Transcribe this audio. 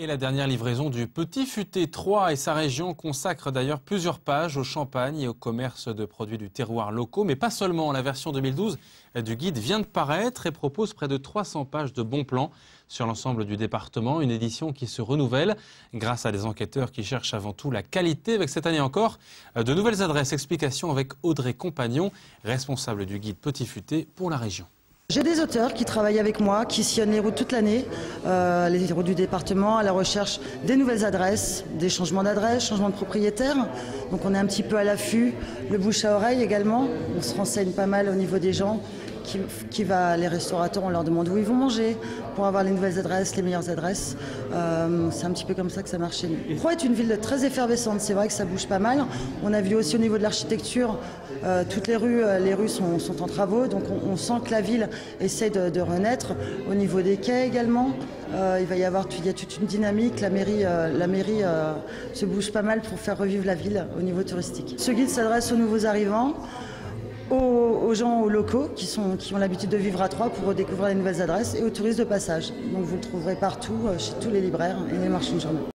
Et la dernière livraison du Petit Futé, Troyes et sa région consacre d'ailleurs plusieurs pages au champagne et au commerce de produits du terroir locaux. Mais pas seulement, la version 2012 du guide vient de paraître et propose près de 300 pages de bons plans sur l'ensemble du département. Une édition qui se renouvelle grâce à des enquêteurs qui cherchent avant tout la qualité. Avec cette année encore, de nouvelles adresses. Explications avec Audrey Compagnon, responsable du guide Petit Futé pour la région. J'ai des auteurs qui travaillent avec moi, qui sillonnent les routes toute l'année, les routes du département, à la recherche des nouvelles adresses, des changements d'adresse, changements de propriétaire. Donc on est un petit peu à l'affût, le bouche à oreille également. On se renseigne pas mal au niveau des gens qui va, les restaurateurs, on leur demande où ils vont manger pour avoir les nouvelles adresses, les meilleures adresses. C'est un petit peu comme ça que ça marche chez nous. Troyes est une ville très effervescente, c'est vrai que ça bouge pas mal. On a vu aussi au niveau de l'architecture, toutes les rues sont en travaux, donc on sent que la ville essaie de renaître. Au niveau des quais également, il y a toute une dynamique. La mairie se bouge pas mal pour faire revivre la ville au niveau touristique. Ce guide s'adresse aux nouveaux arrivants, aux gens locaux qui ont l'habitude de vivre à Troyes pour redécouvrir les nouvelles adresses et aux touristes de passage. Donc vous le trouverez partout, chez tous les libraires et les marchands de journaux.